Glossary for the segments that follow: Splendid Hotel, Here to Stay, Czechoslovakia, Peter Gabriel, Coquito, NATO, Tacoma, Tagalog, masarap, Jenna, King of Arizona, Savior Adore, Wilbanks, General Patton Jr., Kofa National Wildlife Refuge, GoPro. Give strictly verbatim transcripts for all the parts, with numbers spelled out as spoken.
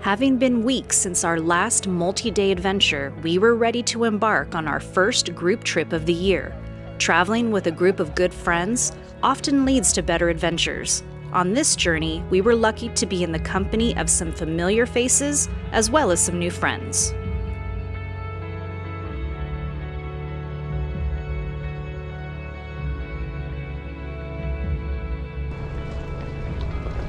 Having been weeks since our last multi-day adventure, we were ready to embark on our first group trip of the year. Traveling with a group of good friends often leads to better adventures. On this journey, we were lucky to be in the company of some familiar faces as well as some new friends.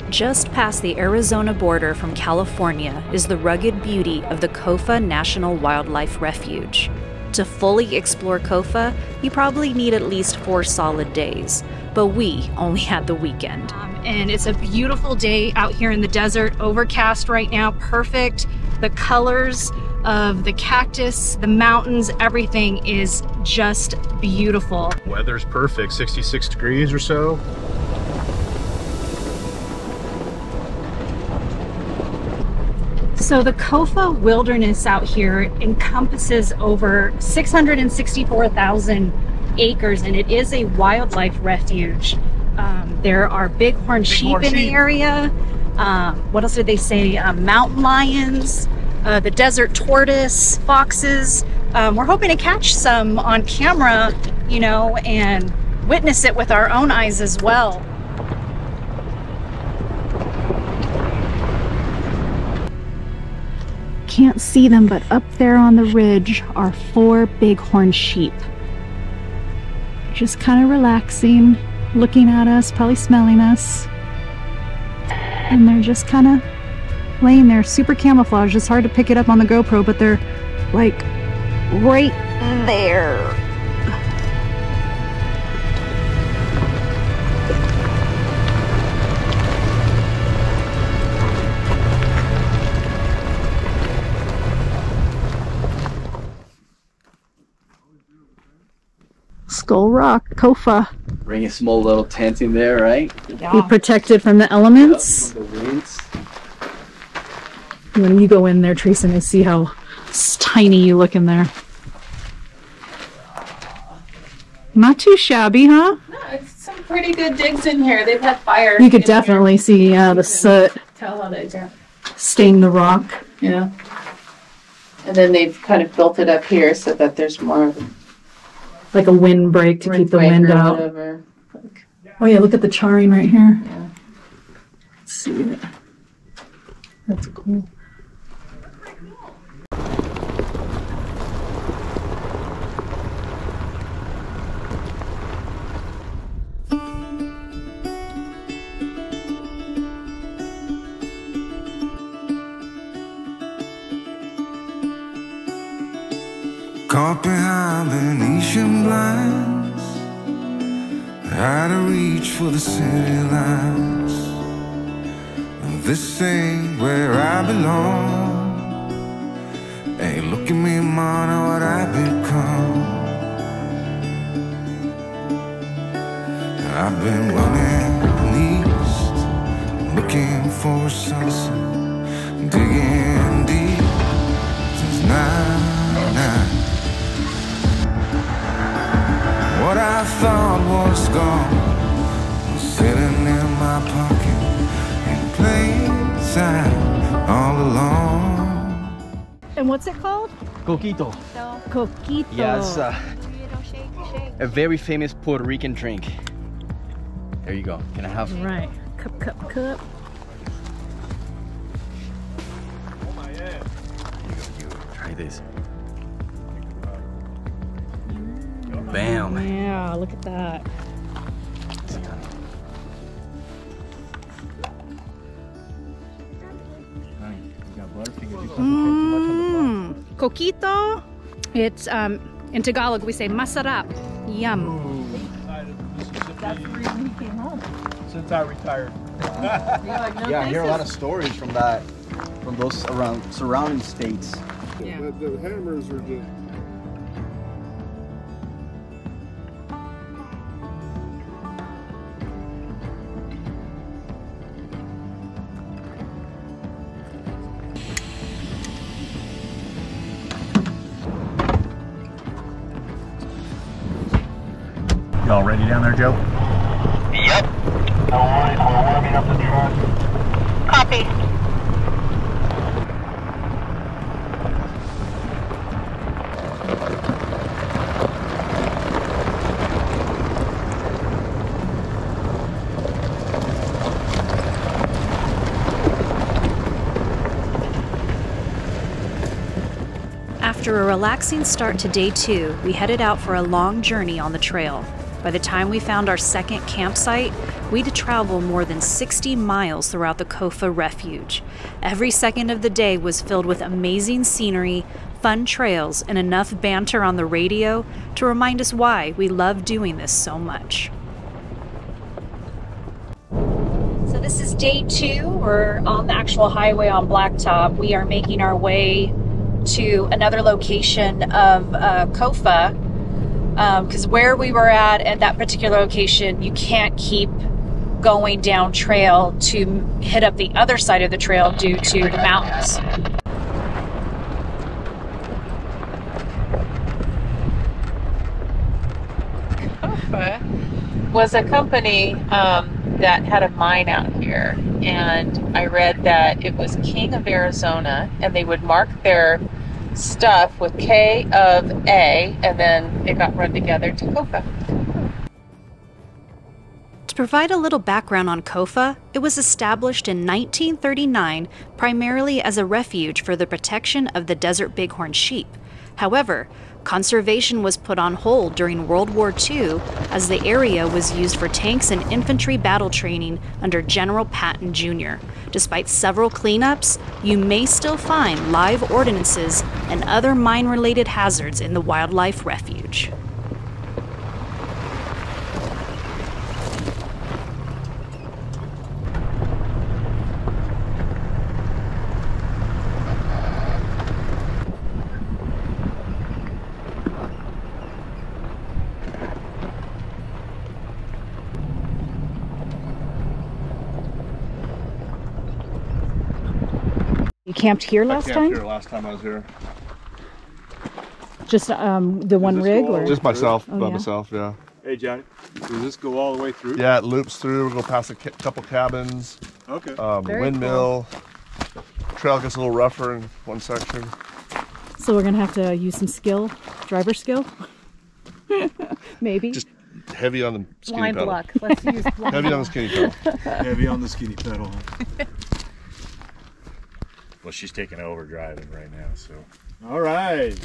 Just past the Arizona border from California is the rugged beauty of the Kofa National Wildlife Refuge. To fully explore Kofa, you probably need at least four solid days, but we only had the weekend. Um, and it's a beautiful day out here in the desert, overcast right now, perfect. The colors of the cactus, the mountains, everything is just beautiful. Weather's perfect, sixty-six degrees or so. So the Kofa wilderness out here encompasses over six hundred sixty-four thousand acres, and it is a wildlife refuge. Um, there are bighorn sheep in the area. Um, what else did they say? Uh, mountain lions, uh, the desert tortoise, foxes. Um, we're hoping to catch some on camera, you know, and witness it with our own eyes as well. Can't see them, but up there on the ridge are four bighorn sheep. Just kind of relaxing, looking at us, probably smelling us. And they're just kind of laying there, super camouflaged. It's hard to pick it up on the GoPro, but they're like right there. Skull Rock, Kofa. Bring a small little tent in there, right? Yeah. Be protected from the elements. Yeah, from the winds. When you go in there, Trace, and I see how tiny you look in there. Not too shabby, huh? No, it's some pretty good digs in here. They've had fire. You could definitely here. see yeah, the soot. Tell on it, yeah. Stain the rock. Yeah. And then they've kind of built it up here so that there's more like a windbreak to wind keep the wind out. Whatever. Oh yeah, look at the charring right here. Yeah. Let's see it. That's cool. Caught behind Venetian blinds, out of reach for the city lights. This ain't where I belong. Hey, look at me, man, what I become. I've been running east, looking for a sunset, digging deep since nine nine. What I thought was gone was sitting in my pocket in plain sight all along. And what's it called? Coquito. No. Coquito. Yes. Yeah, uh, a very famous Puerto Rican drink. There you go. Can I have? Right. Cup, cup, cup. Oh my yeah. You, you try this. Bam! Yeah, look at that. Mm. Coquito. It's um, in Tagalog we say masarap. Yum. That's the reason he came home. Since I retired. Wow. Like, no yeah, I hear a lot of stories from that, from those around surrounding states. Yeah. The, the hammers are just. Y'all ready down there, Joe? Yep. Don't worry, I'm warming up the truck. Copy. After a relaxing start to day two, we headed out for a long journey on the trail. By the time we found our second campsite, we'd travel more than sixty miles throughout the Kofa Refuge. Every second of the day was filled with amazing scenery, fun trails, and enough banter on the radio to remind us why we love doing this so much. So this is day two. We're on the actual highway on Blacktop. We are making our way to another location of uh, Kofa. Because um, where we were at at that particular location, you can't keep going down trail to hit up the other side of the trail due to the mountains. Kofa was a company um, that had a mine out here, and I read that it was King of Arizona, and they would mark their stuff with K of A, and then it got run together to Kofa. To provide a little background on Kofa, it was established in nineteen thirty-nine primarily as a refuge for the protection of the desert bighorn sheep. However, conservation was put on hold during World War Two as the area was used for tanks and infantry battle training under General Patton Junior Despite several cleanups, you may still find live ordnances and other mine-related hazards in the wildlife refuge. You camped here last time? I camped time? here last time I was here. Just um, the Does one rig? Or? Just myself, oh, by yeah. myself, yeah. Hey, Johnny, does this go all the way through? Yeah, it loops through. We'll go past a couple cabins. Okay. Um, windmill. Cool. Trail gets a little rougher in one section. So we're going to have to use some skill, driver skill? Maybe. Just heavy on the skinny Line pedal. Block. Let's use blind Heavy on the skinny pedal. Heavy on the skinny pedal. Well, she's taking over driving right now, so. All right.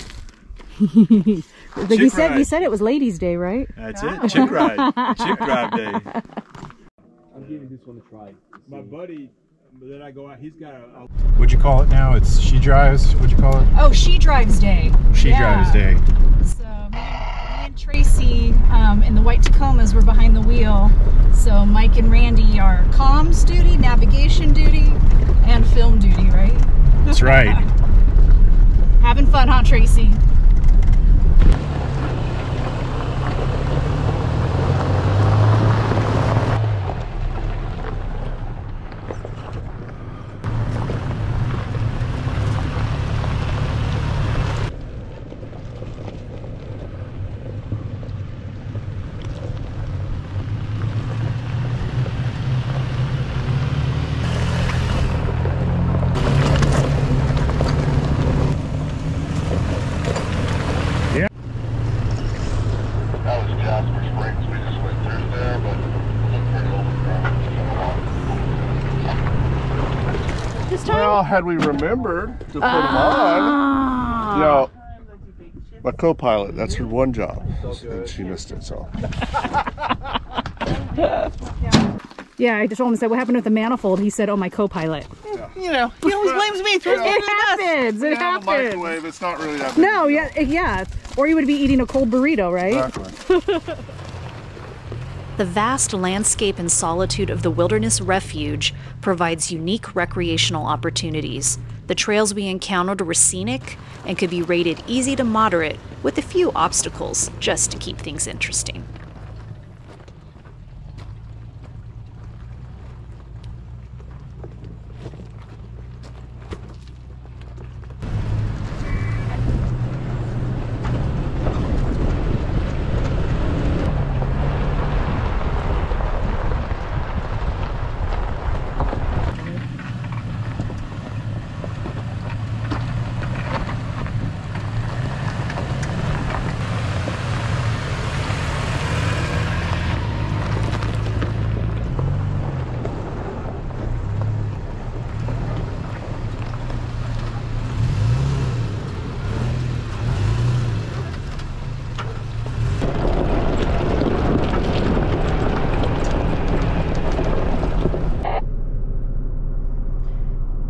But you said, you said it was ladies' day, right? That's wow. it. Chick ride. Chick drive day. I'm giving this one a try. My buddy, that I go out, he's got a... What'd you call it now? It's she drives? What'd you call it? Oh, she drives day. She yeah. drives day. So me and Tracy um, in the white Tacomas were behind the wheel. So Mike and Randy are comms duty, navigation duty, and film duty, right? That's right. Having fun, huh, Tracy? Had we remembered to put ah. them on, you know, my co-pilot, that's her one job, and she missed it, so. Yeah, I just told him, said, what happened with the manifold? He said, oh, my co-pilot. Yeah. You know, he always blames me. It, yeah. it happens, it happens. Microwave, it's not really that big No, yeah, yeah, or you would be eating a cold burrito, right? Exactly. The vast landscape and solitude of the wilderness refuge provides unique recreational opportunities. The trails we encountered were scenic and could be rated easy to moderate with a few obstacles just to keep things interesting.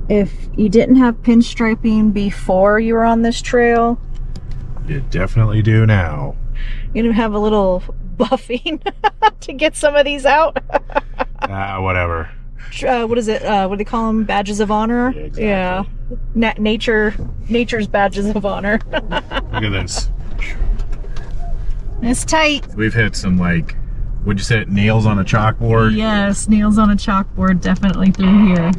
if you didn't have pinstriping before you were on this trail, you definitely do now. You're gonna have a little buffing to get some of these out. Ah, uh, whatever. Uh, what is it? Uh, what do they call them? Badges of honor. Yeah, exactly. Yeah. Na nature, nature's badges of honor. Look at this. It's tight. We've hit some, like, would you say it, nails on a chalkboard? Yes, nails on a chalkboard, definitely through here.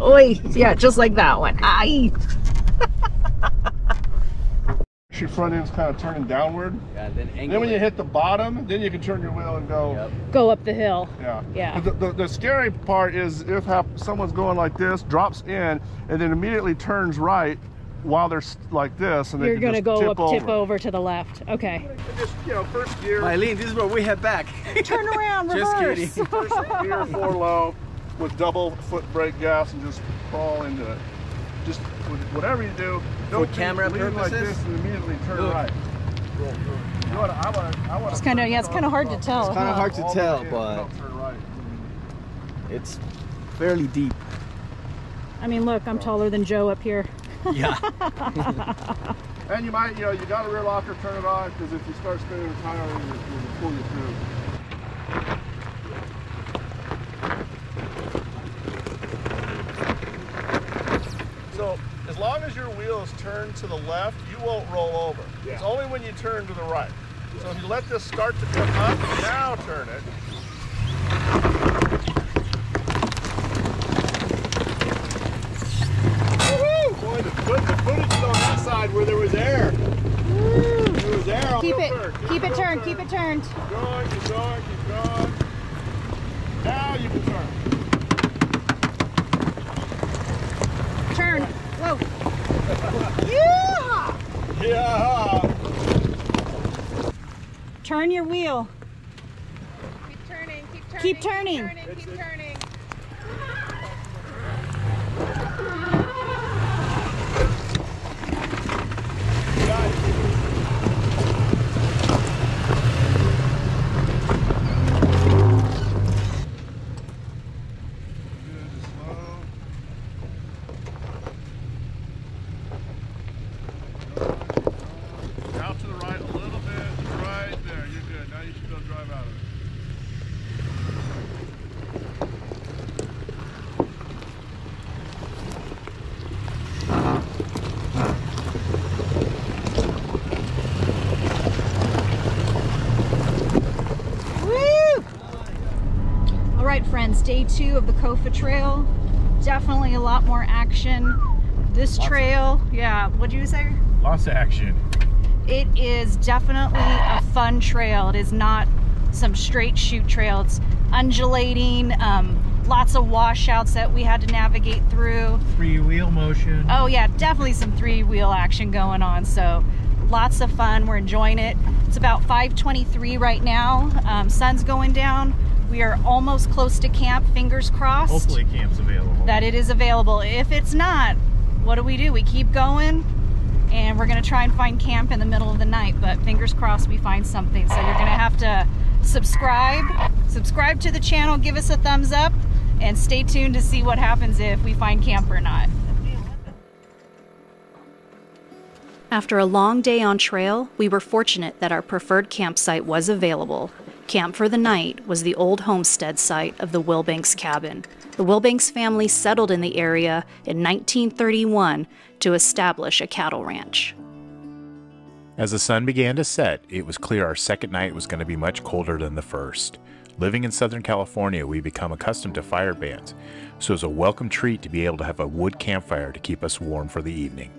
Oi, yeah, just like that one. Aye. Your front end's kind of turning downward. Yeah, then, then when you hit the bottom, then you can turn your wheel and go yep. go up the hill. Yeah, yeah. The, the, the scary part is if someone's going like this, drops in, and then immediately turns right while they're like this, and you're they gonna go tip up, over. tip over to the left. Okay. Just, you know, first gear. Mylene, this is what we head back. Turn around, reverse. Just kidding. First gear, four low, with double foot brake gas, and just crawl into it. Just whatever you do, don't for camera purposes, like this and immediately turn Look. right. You know what, I wanna, I wanna it's kind of yeah, it's kind of hard to tell. It's kind of huh? hard to All tell, but right. it's fairly deep. I mean, look, I'm taller than Joe up here. Yeah. And you might, you know, you got a rear locker, turn it on, because if you start spinning the tire, it'll, it'll pull you through. So, as long as your wheels turn to the left, you won't roll over. Yeah. It's only when you turn to the right. Yeah. So if you let this start to come up, now turn it. Woo-hoo! Boy, the, foot, the footage is on that side where there was air. Woo. There was air on keep the it, bird. Keep, keep it turned, keep it turned. Keep going, keep going, keep going. Now you can turn. Turn. Whoa. Yeah. Yeah. Turn your wheel. Keep turning. Keep turning. Keep turning. Keep turning. Keep turning, keep turning. Day two of the Kofa Trail, definitely a lot more action. This lots trail, of, yeah, what'd you say? Lots of action. It is definitely a fun trail. It is not some straight shoot trail. It's undulating, um, lots of washouts that we had to navigate through. Three wheel motion. Oh yeah, definitely some three wheel action going on, so lots of fun. We're enjoying it. It's about five twenty-three right now. Um, sun's going down. We are almost close to camp, fingers crossed. Hopefully camp's available. That it is available. If it's not, what do we do? We keep going, and we're gonna try and find camp in the middle of the night, but fingers crossed we find something. So you're gonna have to subscribe, subscribe to the channel, give us a thumbs up, and stay tuned to see what happens if we find camp or not. After a long day on trail, we were fortunate that our preferred campsite was available. Camp for the night was the old homestead site of the Wilbanks cabin. The Wilbanks family settled in the area in nineteen thirty-one to establish a cattle ranch. As the sun began to set, it was clear our second night was going to be much colder than the first. Living in Southern California, we become accustomed to fire bans, so it was a welcome treat to be able to have a wood campfire to keep us warm for the evening.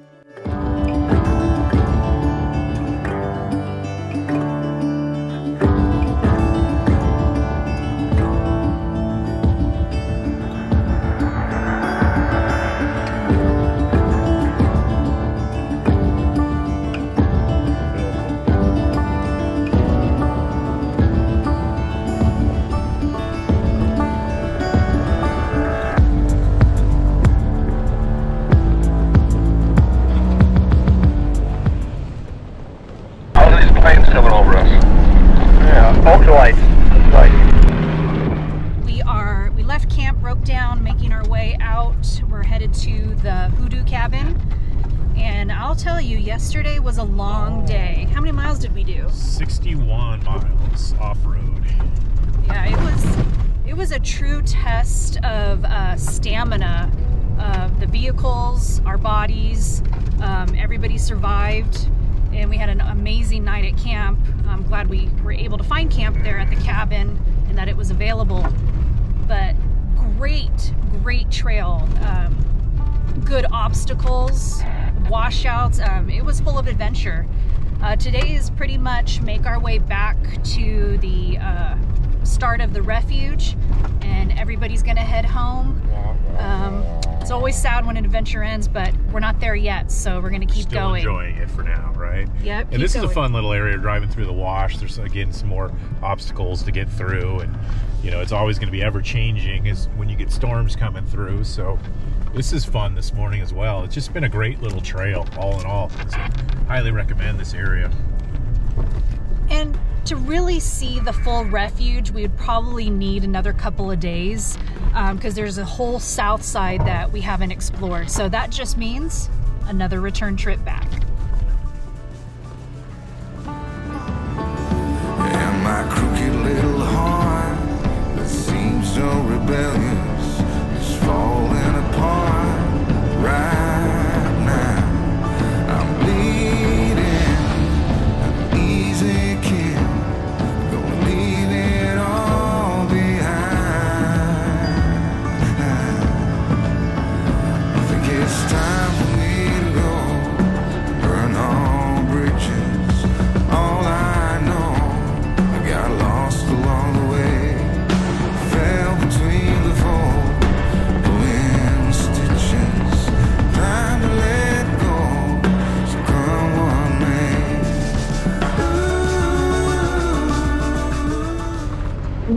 our, we left camp, broke down, making our way out. We're headed to the Hoodoo Cabin. And I'll tell you, yesterday was a long day. How many miles did we do? sixty-one miles off-road. Yeah, it was it was a true test of uh, stamina of the vehicles, our bodies. Um, everybody survived, and we had an amazing night at camp. I'm glad we were able to find camp there at the cabin and that it was available. But great, great trail. Um, good obstacles. Washouts. Um, it was full of adventure. Uh, today is pretty much make our way back to the uh, start of the refuge, and everybody's gonna head home. Um, it's always sad when an adventure ends, but we're not there yet, so we're gonna keep Still going. Enjoying it for now, right? Yep. And this going. is a fun little area driving through the wash. There's again some more obstacles to get through, and you know it's always gonna be ever changing is when you get storms coming through. So. This is fun this morning as well. It's just been a great little trail all in all. So highly recommend this area. And to really see the full refuge, we would probably need another couple of days because um, there's a whole south side that we haven't explored. So that just means another return trip back. And my crooked little horn that seems so rebellious is falling.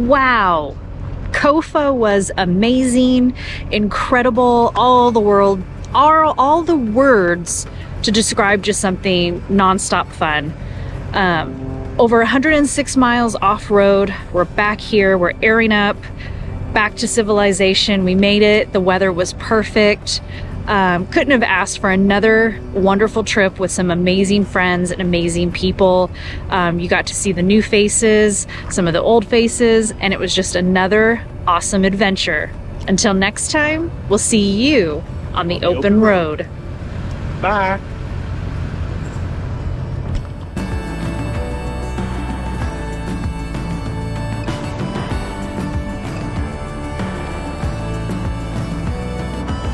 Wow, Kofa was amazing, incredible, all the world, all, all the words to describe just something nonstop fun. Um, over one hundred six miles off-road, we're back here, we're airing up, back to civilization, we made it, the weather was perfect. Um, couldn't have asked for another wonderful trip with some amazing friends and amazing people. Um, you got to see the new faces, some of the old faces, and it was just another awesome adventure. Until next time, we'll see you on the, on the open, open road. road. Bye.